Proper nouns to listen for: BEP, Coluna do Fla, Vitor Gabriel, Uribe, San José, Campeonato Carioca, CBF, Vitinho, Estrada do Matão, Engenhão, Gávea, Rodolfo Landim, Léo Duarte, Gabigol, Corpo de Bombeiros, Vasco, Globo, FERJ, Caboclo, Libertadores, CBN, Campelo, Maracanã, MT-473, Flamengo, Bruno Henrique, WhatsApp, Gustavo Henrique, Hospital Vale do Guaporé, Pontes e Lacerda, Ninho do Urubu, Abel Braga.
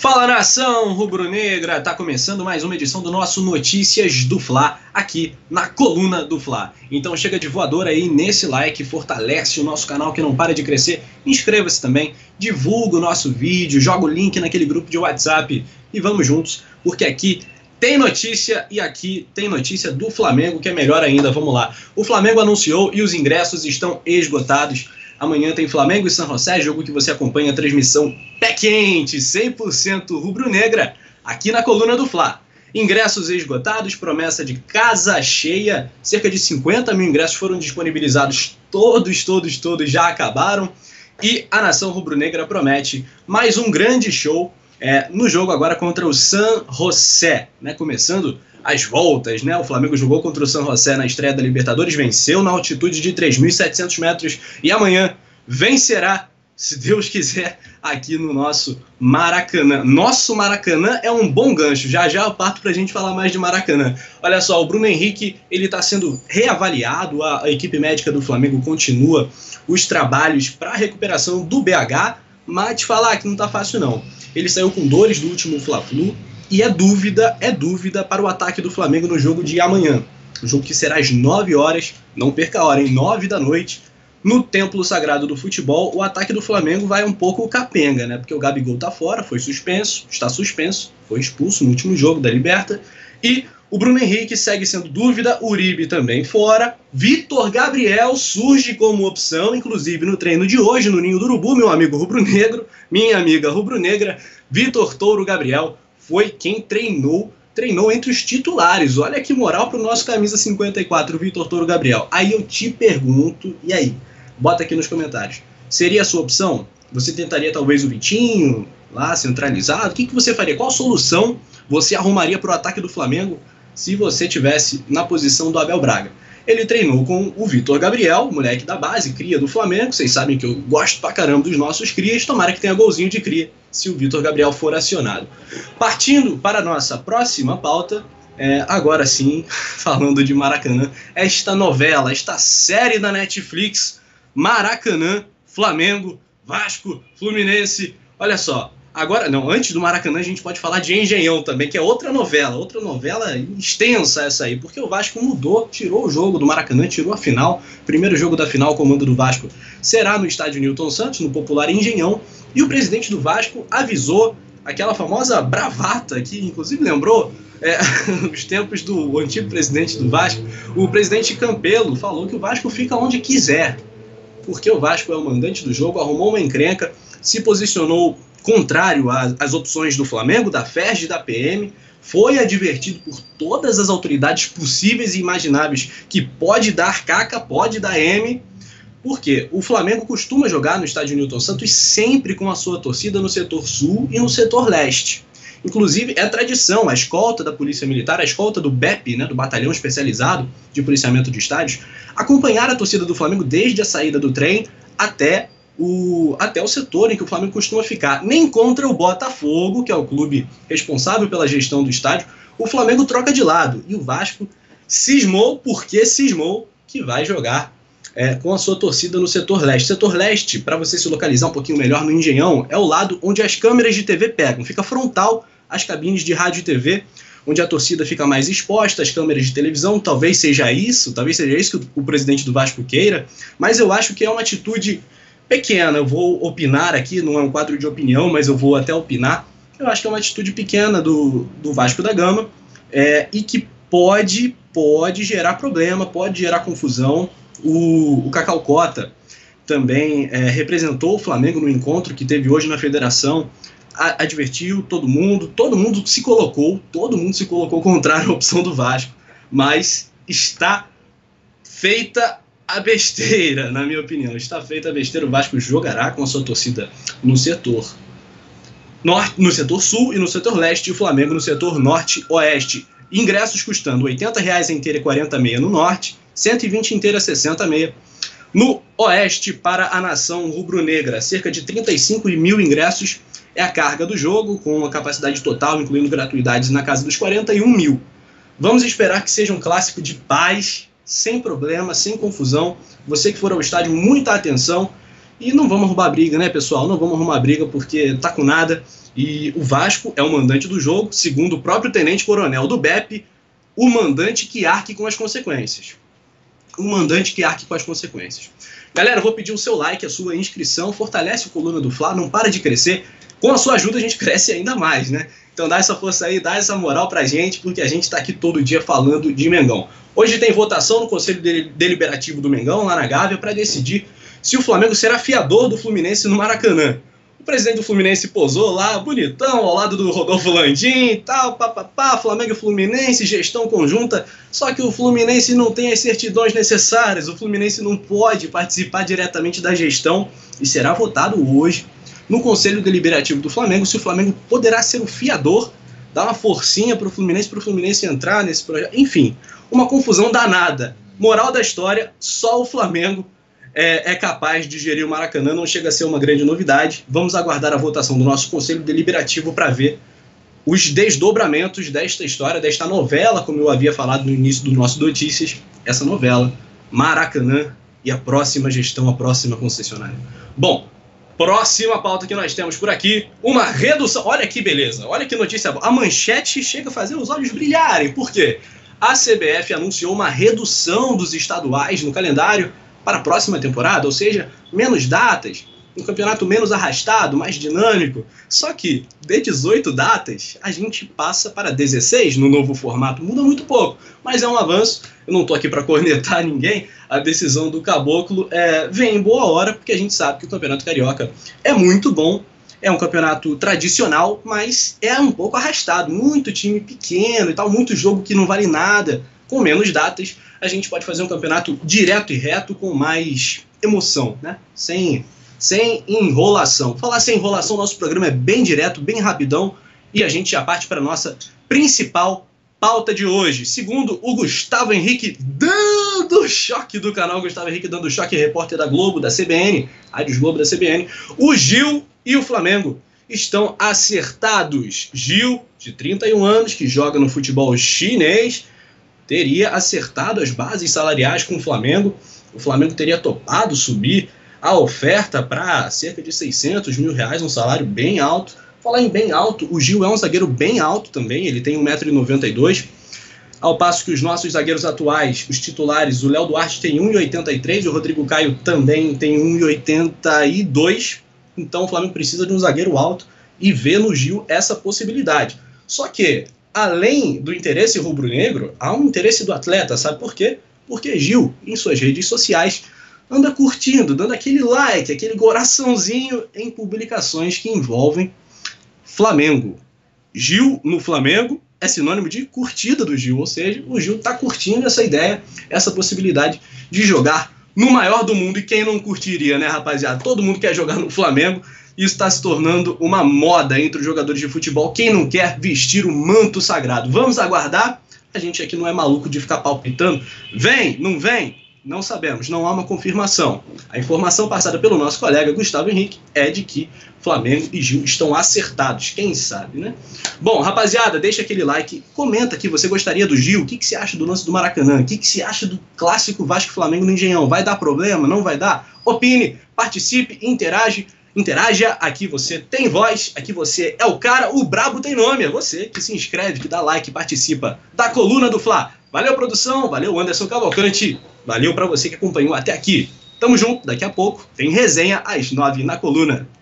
Fala, nação rubro-negra! Tá começando mais uma edição do nosso Notícias do Fla, aqui na Coluna do Fla. Então chega de voador aí nesse like, fortalece o nosso canal que não para de crescer, inscreva-se também, divulga o nosso vídeo, joga o link naquele grupo de WhatsApp e vamos juntos, porque aqui tem notícia e aqui tem notícia do Flamengo, que é melhor ainda, vamos lá. O Flamengo anunciou e os ingressos estão esgotados. Amanhã tem Flamengo e San José, jogo que você acompanha a transmissão pé quente, 100% rubro-negra, aqui na Coluna do Fla. Ingressos esgotados, promessa de casa cheia, cerca de 50 mil ingressos foram disponibilizados, todos já acabaram. E a nação rubro-negra promete mais um grande show no jogo agora contra o San José, né? Começando as voltas, né? O Flamengo jogou contra o San José na estreia da Libertadores, venceu na altitude de 3.700 metros e amanhã vencerá, se Deus quiser, aqui no nosso Maracanã. Nosso Maracanã é um bom gancho, já eu parto para a gente falar mais de Maracanã. Olha só, o Bruno Henrique ele está sendo reavaliado, a equipe médica do Flamengo continua os trabalhos para a recuperação do BH, mas te falar que não está fácil não. Ele saiu com dores do último Fla-Flu, e é dúvida para o ataque do Flamengo no jogo de amanhã. O jogo que será às 9 horas, não perca a hora, hein? 9 da noite, no Templo Sagrado do Futebol. O ataque do Flamengo vai um pouco capenga, né? Porque o Gabigol tá fora, está suspenso, foi expulso no último jogo da Liberta. E o Bruno Henrique segue sendo dúvida, o Uribe também fora. Vitor Gabriel surge como opção, inclusive no treino de hoje, no Ninho do Urubu, meu amigo rubro-negro, minha amiga rubro-negra, Vitor Touro Gabriel foi quem treinou entre os titulares. Olha que moral para o nosso camisa 54, Vitor Touro Gabriel. Aí eu te pergunto, e aí? Bota aqui nos comentários. Seria a sua opção? Você tentaria talvez o Vitinho, lá centralizado? O que você faria? Qual solução você arrumaria para o ataque do Flamengo se você tivesse na posição do Abel Braga? Ele treinou com o Vitor Gabriel, moleque da base, cria do Flamengo. Vocês sabem que eu gosto pra caramba dos nossos crias. Tomara que tenha golzinho de cria se o Vitor Gabriel for acionado. Partindo para a nossa próxima pauta, agora sim, falando de Maracanã, esta novela, esta série da Netflix, Maracanã, Flamengo, Vasco, Fluminense. Olha só, agora não, antes do Maracanã a gente pode falar de Engenhão também, que é outra novela extensa essa aí, porque o Vasco mudou, tirou o jogo do Maracanã, tirou a final. Primeiro jogo da final, o comando do Vasco será no estádio Nilton Santos, no popular Engenhão, e o presidente do Vasco avisou aquela famosa bravata que inclusive lembrou os tempos do antigo presidente do Vasco. O presidente Campelo falou que o Vasco fica onde quiser, porque o Vasco é o mandante do jogo, arrumou uma encrenca, se posicionou contrário às opções do Flamengo, da FERJ e da PM, foi advertido por todas as autoridades possíveis e imagináveis que pode dar caca, pode dar M, porque o Flamengo costuma jogar no estádio Nilton Santos sempre com a sua torcida no setor sul e no setor leste. Inclusive, é tradição, a escolta da Polícia Militar, a escolta do BEP, né, do Batalhão Especializado de Policiamento de Estádios, acompanhar a torcida do Flamengo desde a saída do trem até o setor em que o Flamengo costuma ficar. Nem contra o Botafogo, que é o clube responsável pela gestão do estádio, o Flamengo troca de lado. E o Vasco cismou, porque cismou, que vai jogar com a sua torcida no setor leste. Setor leste, para você se localizar um pouquinho melhor no Engenhão, é o lado onde as câmeras de TV pegam. Fica frontal às cabines de rádio e TV, onde a torcida fica mais exposta, às câmeras de televisão. Talvez seja isso que o presidente do Vasco queira, mas eu acho que é uma atitude pequena. Eu vou opinar aqui, não é um quadro de opinião, mas eu vou até opinar. Eu acho que é uma atitude pequena do Vasco da Gama, e que pode gerar problema, pode gerar confusão. O Cacau Cota também representou o Flamengo no encontro que teve hoje na federação, advertiu todo mundo se colocou, contrário à opção do Vasco, mas está feita a besteira, na minha opinião, está feita a besteira. O Vasco jogará com a sua torcida no setor norte, no setor sul e no setor leste, e o Flamengo no setor norte-oeste. Ingressos custando R$ 80,00 inteira e 40,6 no norte, R$ 120,00 inteira e 60,6 no oeste. Para a nação rubro-negra, cerca de 35 mil ingressos é a carga do jogo, com a capacidade total, incluindo gratuidades, na casa dos 41 mil. Vamos esperar que seja um clássico de paz, sem problema, sem confusão. Você que for ao estádio, muita atenção, e não vamos arrumar briga, né, pessoal? Não vamos arrumar briga, porque tá com nada. E o Vasco é o mandante do jogo, segundo o próprio tenente-coronel do BEP, o mandante que arque com as consequências. O mandante que arque com as consequências. Galera, eu vou pedir o seu like, a sua inscrição, fortalece o Coluna do Fla, não para de crescer. Com a sua ajuda a gente cresce ainda mais, né? Então dá essa força aí, dá essa moral pra gente, porque a gente tá aqui todo dia falando de Mengão. Hoje tem votação no Conselho Deliberativo do Mengão, lá na Gávea, para decidir se o Flamengo será fiador do Fluminense no Maracanã. O presidente do Fluminense posou lá, bonitão, ao lado do Rodolfo Landim e tal, papapá, Flamengo e Fluminense, gestão conjunta, só que o Fluminense não tem as certidões necessárias, o Fluminense não pode participar diretamente da gestão e será votado hoje no Conselho Deliberativo do Flamengo se o Flamengo poderá ser o fiador, dar uma forcinha para o Fluminense entrar nesse projeto, enfim, uma confusão danada. Moral da história, só o Flamengo é capaz de gerir o Maracanã, não chega a ser uma grande novidade. Vamos aguardar a votação do nosso Conselho Deliberativo para ver os desdobramentos desta história, desta novela, como eu havia falado no início do nosso Notícias, essa novela, Maracanã e a próxima gestão, a próxima concessionária. Bom, próxima pauta que nós temos por aqui, uma redução, olha que beleza, olha que notícia boa, a manchete chega a fazer os olhos brilharem, por quê? A CBF anunciou uma redução dos estaduais no calendário para a próxima temporada, ou seja, menos datas, um campeonato menos arrastado, mais dinâmico. Só que, de 18 datas, a gente passa para 16 no novo formato. Muda muito pouco, mas é um avanço. Eu não estou aqui para cornetar ninguém. A decisão do Caboclo vem em boa hora, porque a gente sabe que o Campeonato Carioca é muito bom, é um campeonato tradicional, mas é um pouco arrastado. Muito time pequeno e tal, muito jogo que não vale nada. Com menos datas, a gente pode fazer um campeonato direto e reto com mais emoção, né? Sem enrolação. Falar sem enrolação, nosso programa é bem direto, bem rapidão, e a gente já parte para a nossa principal pauta de hoje. Segundo o Gustavo Henrique dando choque do canal, Gustavo Henrique dando choque, repórter da Globo, da CBN, Rádio Globo da CBN, o Gil e o Flamengo estão acertados. Gil, de 31 anos, que joga no futebol chinês, teria acertado as bases salariais com o Flamengo teria topado subir a oferta para cerca de 600 mil reais, um salário bem alto. Falar em bem alto, o Gil é um zagueiro bem alto também, ele tem 1,92 m, ao passo que os nossos zagueiros atuais, os titulares, o Léo Duarte tem 1,83 m, o Rodrigo Caio também tem 1,82 m, então o Flamengo precisa de um zagueiro alto e vê no Gil essa possibilidade. Só que, além do interesse rubro-negro, há um interesse do atleta, sabe por quê? Porque Gil, em suas redes sociais, anda curtindo, dando aquele like, aquele coraçãozinho em publicações que envolvem Flamengo. Gil no Flamengo é sinônimo de curtida do Gil, ou seja, o Gil está curtindo essa ideia, essa possibilidade de jogar no maior do mundo, e quem não curtiria, né, rapaziada? Todo mundo quer jogar no Flamengo. Isso está se tornando uma moda entre os jogadores de futebol. Quem não quer vestir o manto sagrado? Vamos aguardar? A gente aqui não é maluco de ficar palpitando. Vem? Não vem? Não sabemos. Não há uma confirmação. A informação passada pelo nosso colega Gustavo Henrique é de que Flamengo e Gil estão acertados. Quem sabe, né? Bom, rapaziada, deixa aquele like. Comenta aqui, você gostaria do Gil? O que você acha do lance do Maracanã? O que você acha do clássico Vasco-Flamengo no Engenhão? Vai dar problema? Não vai dar? Opine, participe, interage. Interaja, aqui você tem voz, aqui você é o cara, o brabo tem nome, é você que se inscreve, que dá like, participa da Coluna do Fla. Valeu, produção, valeu, Anderson Cavalcante, valeu pra você que acompanhou até aqui. Tamo junto, daqui a pouco tem resenha às 9 na Coluna.